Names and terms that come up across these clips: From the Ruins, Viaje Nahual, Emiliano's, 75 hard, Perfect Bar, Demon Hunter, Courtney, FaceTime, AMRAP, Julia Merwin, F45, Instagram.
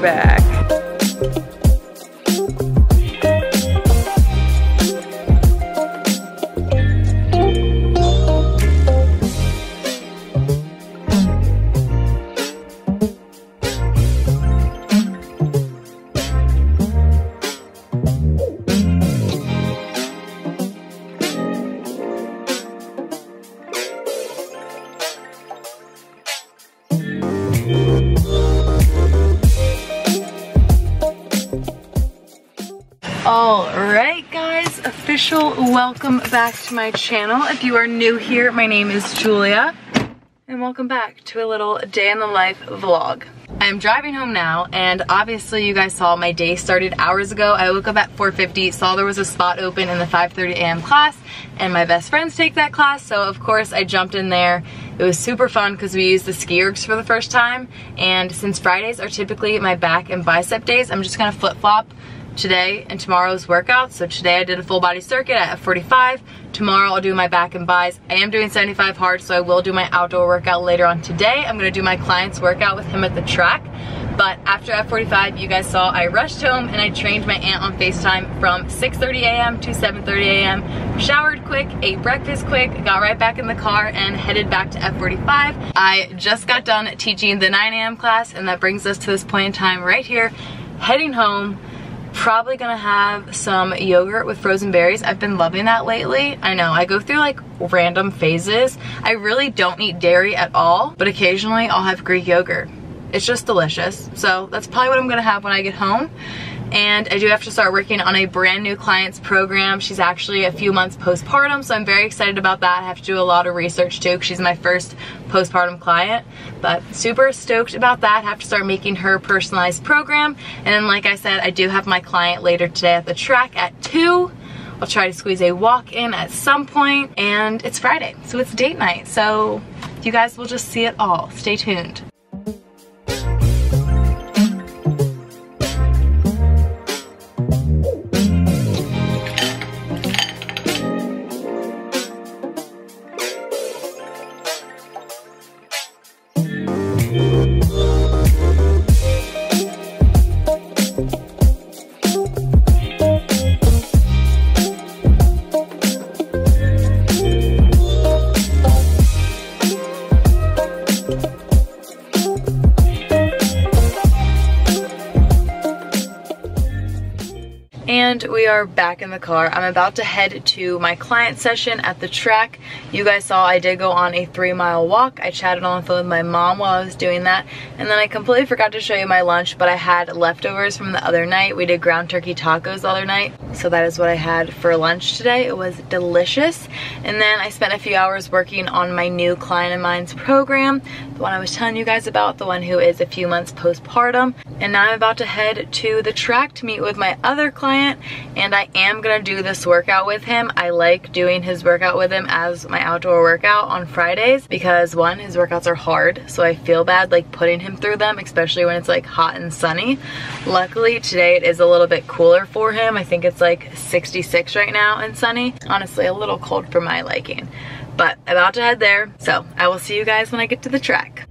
Back. Alright guys, official welcome back to my channel. If you are new here, my name is Julia, and welcome back to a little day in the life vlog. I'm driving home now, and obviously you guys saw my day started hours ago. I woke up at 4:50, saw there was a spot open in the 5:30 a.m. class, and my best friends take that class, so of course I jumped in there. It was super fun because we used the ski ergs for the first time, and since Fridays are typically my back and bicep days, I'm just gonna flip-flop today and tomorrow's workouts. So today I did a full body circuit at F45. Tomorrow I'll do my back and buys. I am doing 75 hard, so I will do my outdoor workout later on today. I'm gonna do my client's workout with him at the track. But after F45, you guys saw I rushed home and I trained my aunt on FaceTime from 6:30 a.m. to 7:30 a.m. Showered quick, ate breakfast quick, got right back in the car and headed back to F45. I just got done teaching the 9 a.m. class, and that brings us to this point in time right here, heading home. Probably gonna have some yogurt with frozen berries. I've been loving that lately. I know, I go through like random phases. I really don't eat dairy at all, but occasionally I'll have Greek yogurt. It's just delicious. So that's probably what I'm gonna have when I get home. And I do have to start working on a brand new client's program. She's actually a few months postpartum, so I'm very excited about that. I have to do a lot of research too, because she's my first postpartum client. But super stoked about that. I have to start making her personalized program. And then like I said, I do have my client later today at the track at 2. I'll try to squeeze a walk in at some point. And it's Friday, so it's date night. So you guys will just see it all. Stay tuned. And we are back in the car. I'm about to head to my client session at the track. You guys saw I did go on a 3-mile walk. I chatted on the phone with my mom while I was doing that. And then I completely forgot to show you my lunch, but I had leftovers from the other night. We did ground turkey tacos the other night. So that is what I had for lunch today. It was delicious. And then I spent a few hours working on my new client of mine's program, the one I was telling you guys about, the one who is a few months postpartum. And now I'm about to head to the track to meet with my other client. And I am gonna do this workout with him. I like doing his workout with him as my outdoor workout on Fridays because, one, his workouts are hard, so I feel bad like putting him through them, especially when it's like hot and sunny. Luckily today it is a little bit cooler for him. I think it's like 66 right now and sunny. Honestly, a little cold for my liking, but about to head there, so I will see you guys when I get to the track.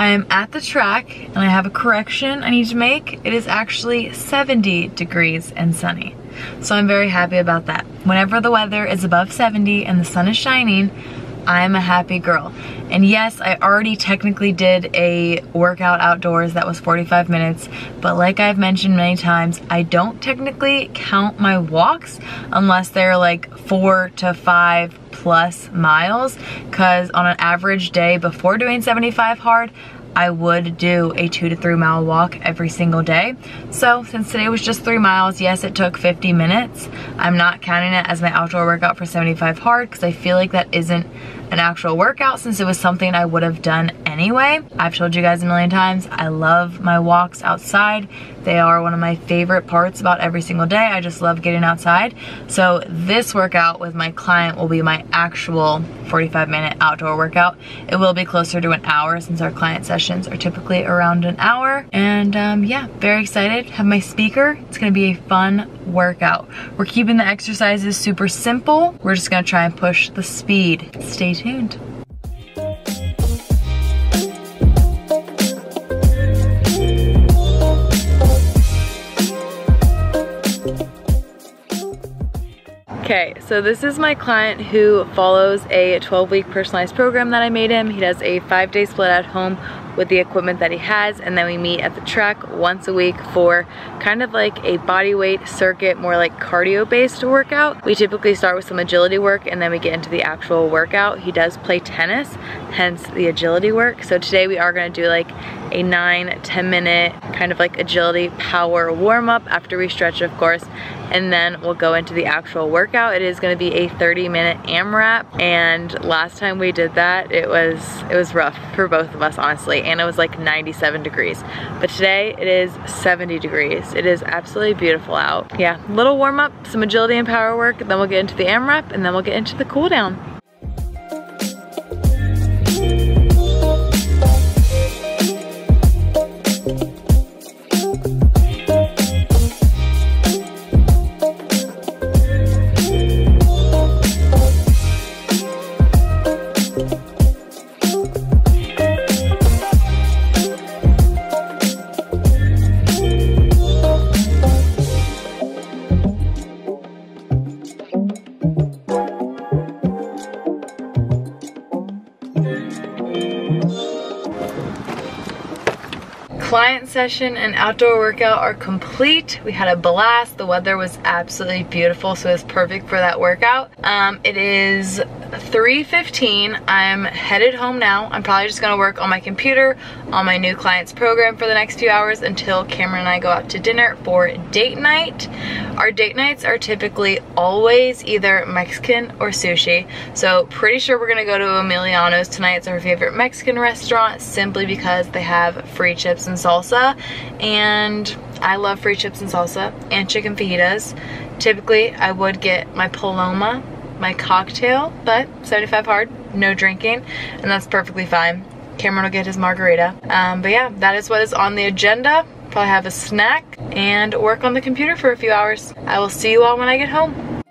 I am at the track and I have a correction I need to make. It is actually 70 degrees and sunny. So I'm very happy about that. Whenever the weather is above 70 and the sun is shining, I'm a happy girl. And yes, I already technically did a workout outdoors that was 45 minutes, but like I've mentioned many times, I don't technically count my walks unless they're like 4 to 5 plus miles, because on an average day before doing 75 hard, I would do a 2 to 3 mile walk every single day. So since today was just 3 miles, yes, it took 50 minutes. I'm not counting it as my outdoor workout for 75 hard because I feel like that isn't an actual workout since it was something I would have done anyway. I've told you guys a million times, I love my walks outside. They are one of my favorite parts about every single day. I just love getting outside. So this workout with my client will be my actual 45-minute outdoor workout. It will be closer to an hour since our client sessions are typically around an hour. And yeah, very excited. Have my speaker. It's gonna be a fun workout. We're keeping the exercises super simple. We're just gonna try and push the speed. Stay tuned. Okay, so this is my client who follows a 12-week personalized program that I made him. He does a 5-day split at home with the equipment that he has, and then we meet at the track once a week for kind of like a body weight circuit, more like cardio based workout. We typically start with some agility work and then we get into the actual workout. He does play tennis, hence the agility work. So today we are going to do like a 9-10 minute kind of like agility power warm-up after we stretch, of course, and then we'll go into the actual workout. It is going to be a 30-minute AMRAP, and last time we did that it was rough for both of us, honestly, and it was like 97 degrees, but today it is 70 degrees. It is absolutely beautiful out. Yeah, little warm-up, some agility and power work, then we'll get into the AMRAP, and then we'll get into the cool down. Client session and outdoor workout are complete. We had a blast. The weather was absolutely beautiful, so it's perfect for that workout. It is 3:15. I'm headed home now. I'm probably just gonna work on my computer, on my new client's program for the next few hours until Cameron and I go out to dinner for date night. Our date nights are typically always either Mexican or sushi. So pretty sure we're gonna go to Emiliano's tonight. It's our favorite Mexican restaurant simply because they have free chips and salsa, and I love free chips and salsa and chicken fajitas. Typically I would get my paloma, my cocktail, but 75 hard, no drinking, and that's perfectly fine. Cameron will get his margarita. But yeah, that is what is on the agenda. Probably have a snack and work on the computer for a few hours. I will see you all when I get home.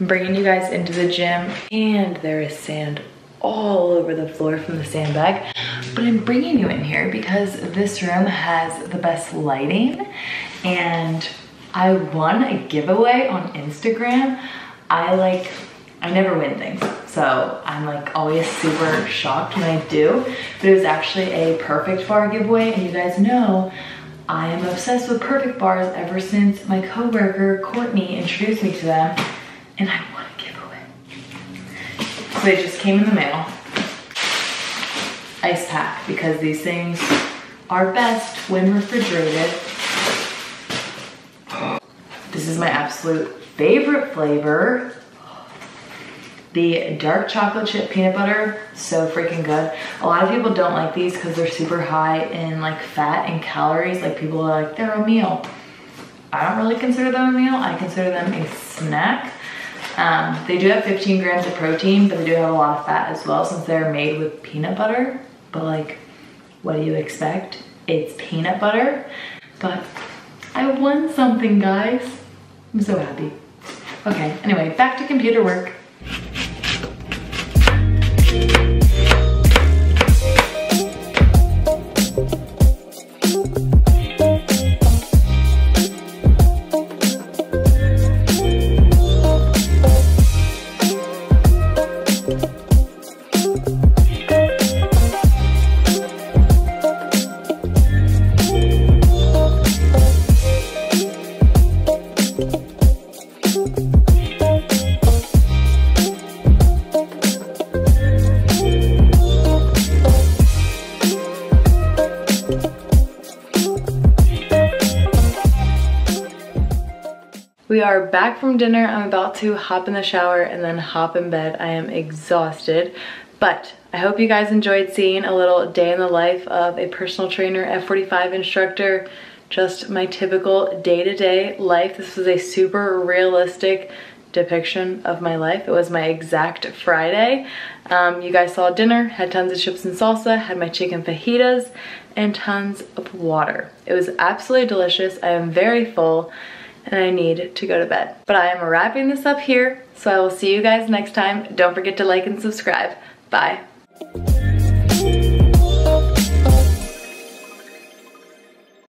I'm bringing you guys into the gym, and there is sand all over the floor from the sandbag, but I'm bringing you in here because this room has the best lighting, and I won a giveaway on Instagram. I never win things, so I'm like always super shocked when I do, but it was actually a Perfect Bar giveaway, and you guys know I am obsessed with Perfect Bars ever since my coworker Courtney introduced me to them, and I won a giveaway. So they just came in the mail. Ice pack, because these things are best when refrigerated. This is my absolute favorite flavor, the dark chocolate chip peanut butter. So freaking good. A lot of people don't like these because they're super high in like fat and calories. Like people are like, they're a meal. I don't really consider them a meal. I consider them a snack. They do have 15 grams of protein, but they do have a lot of fat as well since they're made with peanut butter. But like, what do you expect? It's peanut butter. But I won something, guys. I'm so happy. Okay, anyway, back to computer work. We are back from dinner. I'm about to hop in the shower and then hop in bed. I am exhausted, but I hope you guys enjoyed seeing a little day in the life of a personal trainer, F45 instructor, just my typical day-to-day life. This was a super realistic depiction of my life. It was my exact Friday. You guys saw dinner, had tons of chips and salsa, had my chicken fajitas, and tons of water. It was absolutely delicious. I am very full and I need to go to bed. But I am wrapping this up here, so I will see you guys next time. Don't forget to like and subscribe. Bye.